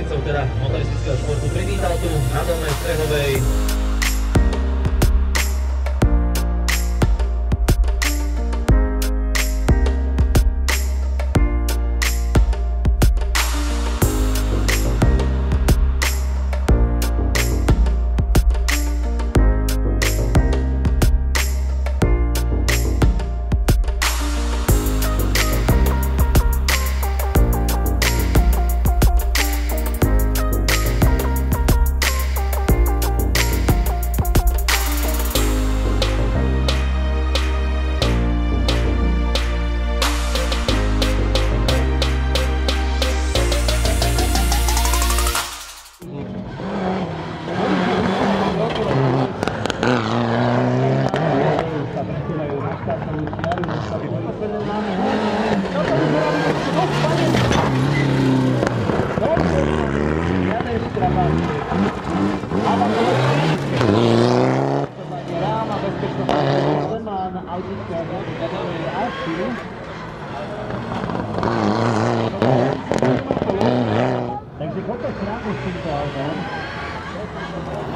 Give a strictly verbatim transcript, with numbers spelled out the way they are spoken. uczestnicą teraz motorystycznego sportu przywitał tu na Dolnej Strechowej. Także kogoś radość tym to autem.